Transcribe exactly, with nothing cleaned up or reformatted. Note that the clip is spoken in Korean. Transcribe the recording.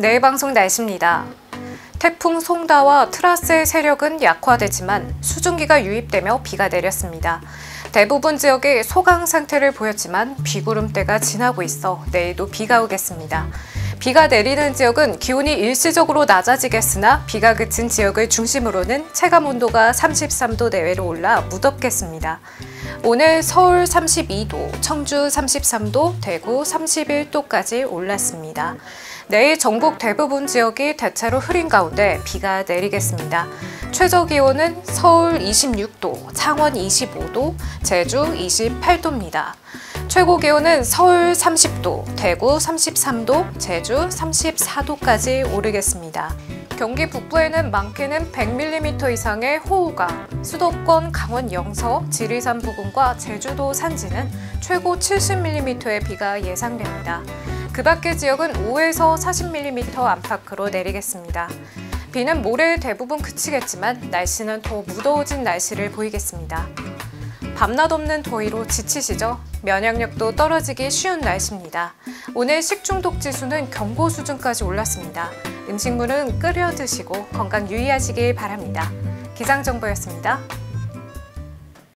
내일 방송 날씨입니다. 태풍 송다와 트라스의 세력은 약화되지만 수증기가 유입되며 비가 내렸습니다. 대부분 지역이 소강 상태를 보였지만 비구름대가 지나고 있어 내일도 비가 오겠습니다. 비가 내리는 지역은 기온이 일시적으로 낮아지겠으나 비가 그친 지역을 중심으로는 체감온도가 삼십삼 도 내외로 올라 무덥겠습니다. 오늘 서울 삼십이 도, 청주 삼십삼 도, 대구 삼십일 도까지 올랐습니다. 내일 전국 대부분 지역이 대체로 흐린 가운데 비가 내리겠습니다. 최저기온은 서울 이십육 도, 창원 이십오 도, 제주 이십팔 도입니다. 최고기온은 서울 삼십 도, 대구 삼십삼 도, 제주 삼십사 도까지 오르겠습니다. 경기 북부에는 많게는 백 밀리미터 이상의 호우가, 수도권 강원 영서, 지리산 부근과 제주도 산지는 최고 칠십 밀리미터의 비가 예상됩니다. 그 밖의 지역은 오에서 사십 밀리미터 안팎으로 내리겠습니다. 비는 모레 대부분 그치겠지만 날씨는 더 무더워진 날씨를 보이겠습니다. 밤낮 없는 더위로 지치시죠? 면역력도 떨어지기 쉬운 날씨입니다. 오늘 식중독 지수는 경고 수준까지 올랐습니다. 음식물은 끓여 드시고 건강 유의하시길 바랍니다. 기상정보였습니다.